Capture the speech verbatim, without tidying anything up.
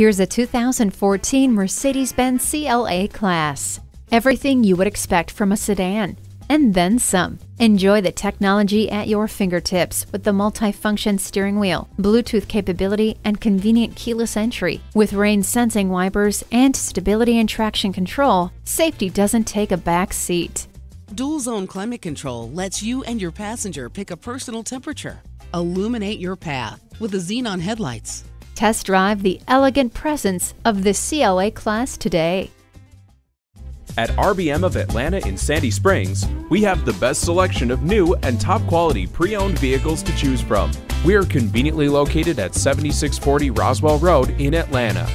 Here's a two thousand fourteen Mercedes-Benz C L A Class. Everything you would expect from a sedan, and then some. Enjoy the technology at your fingertips with the multifunction steering wheel, Bluetooth capability, and convenient keyless entry. With rain-sensing wipers and stability and traction control, safety doesn't take a back seat. Dual-zone climate control lets you and your passenger pick a personal temperature. Illuminate your path with the xenon headlights. Test drive the elegant presence of the C L A Class today. At R B M of Atlanta in Sandy Springs, we have the best selection of new and top-quality pre-owned vehicles to choose from. We are conveniently located at seventy-six forty Roswell Road in Atlanta.